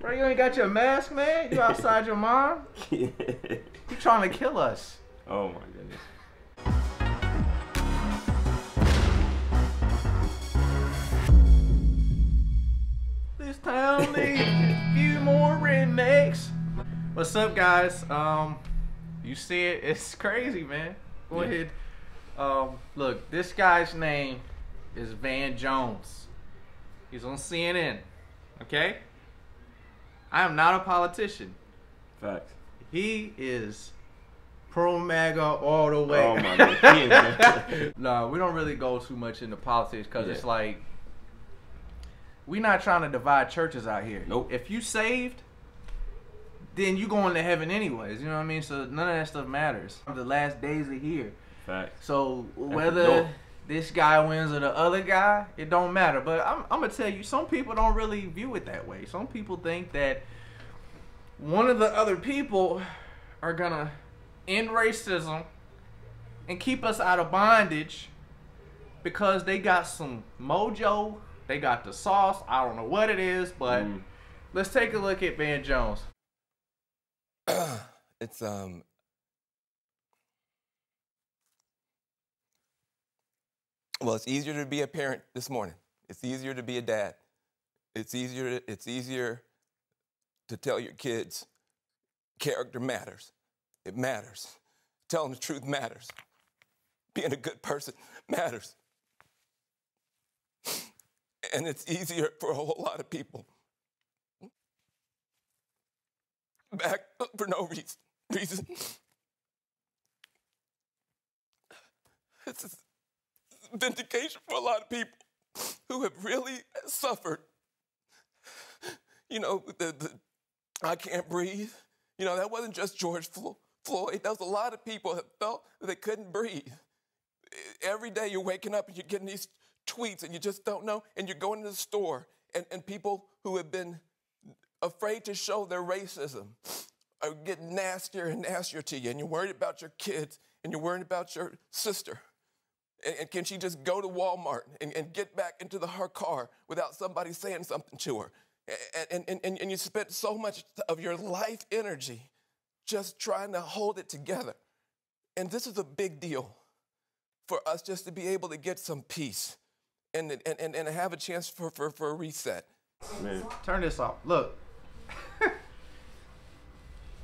Bro, you ain't got your mask, man? You outside your mom? Yeah. You trying to kill us. Oh, my goodness. This town needs a few more rednecks. What's up, guys? You see it? It's crazy, man. Go ahead. Look, this guy's name is Van Jones. He's on CNN. Okay? I am not a politician. Facts. He is pro-MAGA all the way. Oh my God. No, we don't really go too much into politics because it's like, we're not trying to divide churches out here. Nope. If you saved, then you going to heaven anyways. You know what I mean? So none of that stuff matters. The last days are here. Facts. So whether this guy wins or the other guy, it don't matter. But I'm going to tell you, some people don't really view it that way. Some people think that one of the other people are going to end racism and keep us out of bondage because they got some mojo, they got the sauce, I don't know what it is, but let's take a look at Van Jones. It's well, it's easier to be a parent this morning. It's easier to be a dad. It's easier to tell your kids character matters. It matters. Telling the truth matters. Being a good person matters. And it's easier for a whole lot of people. Back for no reason. It's just vindication for a lot of people who have really suffered. You know, the I can't breathe. You know, that wasn't just George Floyd. That was a lot of people that felt that they couldn't breathe. Every day you're waking up and you're getting these tweets and you just don't know, and you're going to the store, and people who have been afraid to show their racism are getting nastier and nastier to you, and you're worried about your kids, and you're worried about your sister. And can she just go to Walmart and get back into her car without somebody saying something to her? And you spent so much of your life energy just trying to hold it together. And this is a big deal for us, just to be able to get some peace and have a chance for a reset. Man. Turn this off. Look.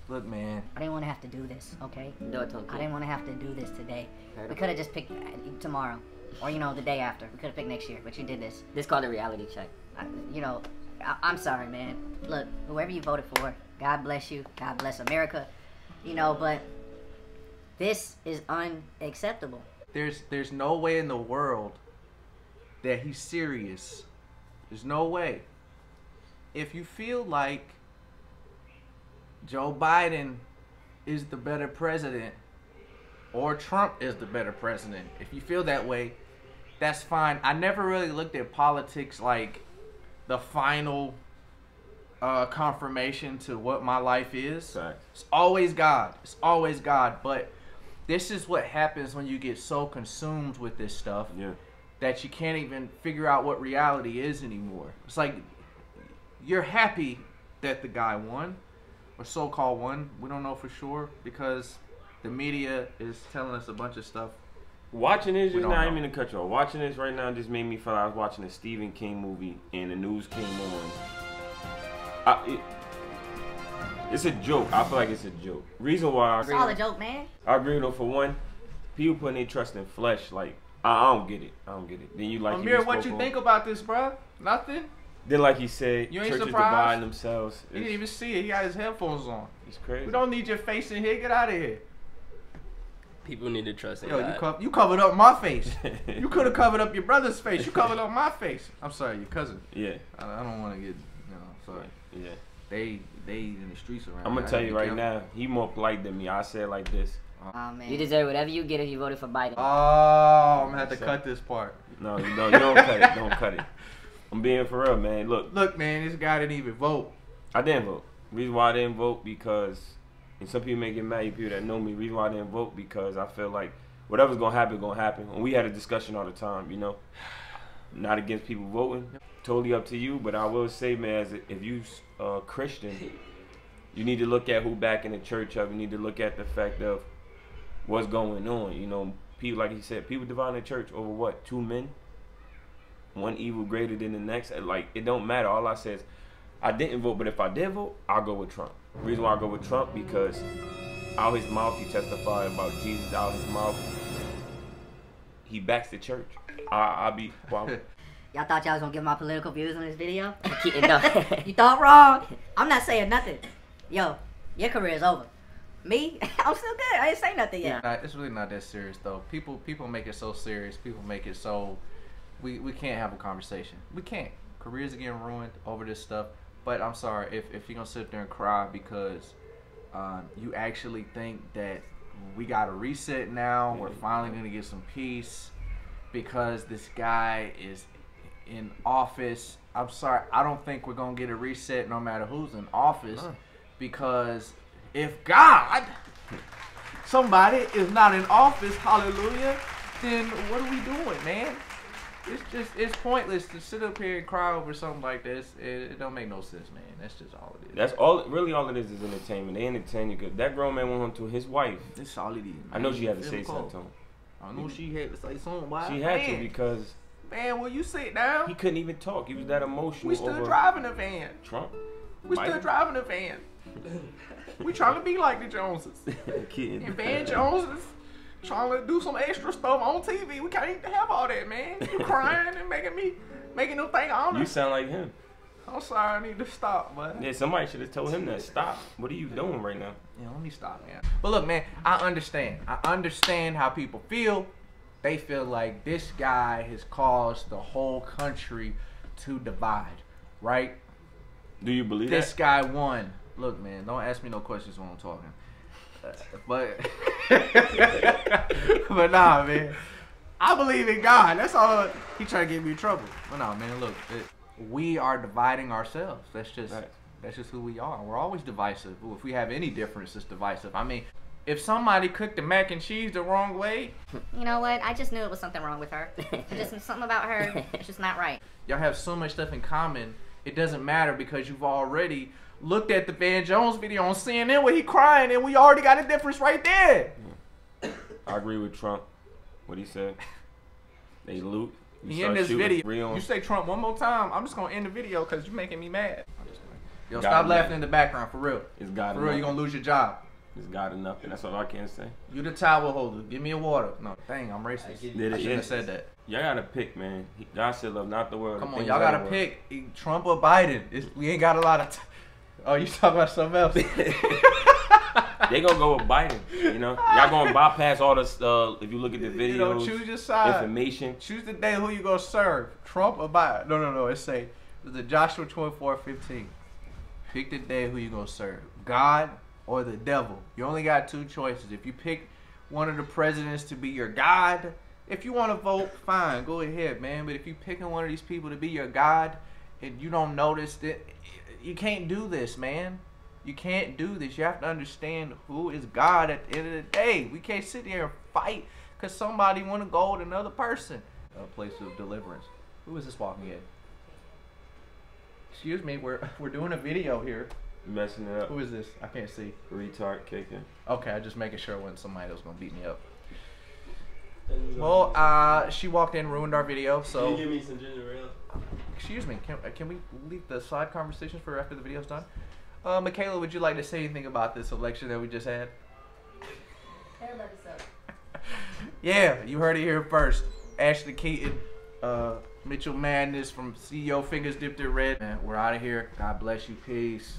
Look, man. I didn't want to have to do this, okay? No, it's okay. I didn't want to have to do this today. We could have just picked tomorrow or, you know, the day after. We could have picked next year, but you did this. This is called a reality check. You know, I'm sorry, man. Look, whoever you voted for, God bless you. God bless America. You know, but this is unacceptable. There's no way in the world that he's serious. There's no way. If you feel like Joe Biden is the better president or Trump is the better president, if you feel that way, that's fine. I never really looked at politics like the final confirmation to what my life is. Facts. It's always God. It's always God. But this is what happens when you get so consumed with this stuff that you can't even figure out what reality is anymore. It's like you're happy that the guy won, or so-called won. We don't know for sure because the media is telling us a bunch of stuff. Watching this just now, I didn't mean to cut you off. Watching this right now just made me feel like I was watching a Stephen King movie and the news came on. It's a joke. I feel like it's a joke. Reason why it's all a joke, man. I agree though. For one, people putting their trust in flesh, like I don't get it. I don't get it. Then you like Amir, what you think about this, bro? Nothing. Then like he said, you ain't churches dividing themselves. You didn't even see it. He got his headphones on. It's crazy. We don't need your face in here. Get out of here. People need to trust in God. You covered up my face. You could have covered up your brother's face. You covered up my face. I'm sorry, your cousin. Yeah. I don't want to get, you know, sorry. Yeah. They in the streets around. I'm going to tell you right now, he more polite than me. I said like this. Oh, man. You deserve whatever you get if you voted for Biden. Oh, I'm going to have to cut this part. No, you don't cut it. Don't cut it. I'm being for real, man. Look, man, this guy didn't even vote. I didn't vote. Reason why I didn't vote because... And some people may get mad, people that know me. Reason why I didn't vote because I feel like whatever's gonna happen. And we had a discussion all the time, you know, not against people voting. totally up to you. But I will say, man, as if you Christian, you need to look at who back in the church of. You need to look at the fact of what's going on. You know, people, like he said, people divide the church over what? Two men? One evil greater than the next? Like, it don't matter. All I say is, I didn't vote, but if I did vote, I'll go with Trump. The reason why I go with Trump, because out his mouth he testified about Jesus. Out his mouth he backs the church. I'll be... Well, y'all thought y'all was gonna give my political views on this video? You thought wrong. I'm not saying nothing. Yo, your career is over. Me? I'm still good. I didn't say nothing yet. It's really not that serious though. People make it so serious. People make it so... We can't have a conversation. We can't. Careers are getting ruined over this stuff. But I'm sorry, if you're gonna sit there and cry because you actually think that we got a reset now, we're finally gonna get some peace because this guy is in office. I'm sorry, I don't think we're gonna get a reset no matter who's in office, because if God, somebody is not in office, hallelujah, then what are we doing, man? It's just, it's pointless to sit up here and cry over something like this. It don't make no sense, man. That's just all it is. That's all, really all it is entertainment. They entertain you because that grown man went home to his wife. That's all it is. I know she had to say something to him. I know she had to say something. Why? She had to, because... Man, will you sit down? He couldn't even talk. He was that emotional. We still driving a van. Trump? We still driving a van. We trying to be like the Joneses. Kidding. And Van Jones trying to do some extra stuff on TV. We can't have all that, man. You crying and making them think I don't know. You sound like him. I'm sorry, I need to stop, man. Yeah, somebody should have told him that. Stop. What are you doing right now? Yeah, let me stop, man. But look, man, I understand. I understand how people feel. They feel like this guy has caused the whole country to divide, right? Do you believe this guy won? Look, man, don't ask me no questions when I'm talking. But nah, man, I believe in God. That's all. He trying to get me in trouble. But nah, man, look, we are dividing ourselves. That's just that's just who we are. We're always divisive. If we have any difference, it's divisive. I mean, if somebody cooked the mac and cheese the wrong way, you know what? I just knew it was something wrong with her. Just something about her. It's just not right. Y'all have so much stuff in common. It doesn't matter because you've already looked at the Van Jones video on CNN where he crying, and we already got a difference right there. I agree with Trump. What he said. They loot. He in this video. You say Trump one more time, I'm just gonna end the video because you're making me mad. Yo, stop laughing in the background for real. It's God. For real, you're gonna lose your job. It's God enough, and that's all I can say. You the towel holder. Give me a water. No, dang, I'm racist. I shouldn't have said that. Y'all gotta pick, man. God said love not the world. Come on, y'all gotta pick Trump or Biden. We ain't got a lot of time. Oh, you talking about something else? They gonna go with Biden, you know. Y'all gonna bypass all this. If you look at the videos, you know, choose your side. Information. Choose the day who you gonna serve, Trump or Biden? No. It's say the Joshua 24:15. Pick the day who you gonna serve, God or the devil. You only got two choices. If you pick one of the presidents to be your God, if you want to vote, fine, go ahead, man. But if you picking one of these people to be your God and you don't notice that. You can't do this, man. You can't do this. You have to understand who is God at the end of the day. We can't sit there and fight because somebody want to go with another person. A place of deliverance. Who is this walking in? Excuse me, we're doing a video here. You're messing it up. Who is this? I can't see. Retard kicking. Okay, I just making sure it wasn't somebody that was going to beat me up. Well, she walked in and ruined our video, so... Can you give me some ginger ale? Excuse me, can we leave the side conversations for after the video's done? Michaela, would you like to say anything about this election that we just had? Terrible episode. Yeah, you heard it here first. Ashlee Keyton, Mitchell Madness from CEO Fingers Dipped in Red. Man, we're out of here. God bless you. Peace.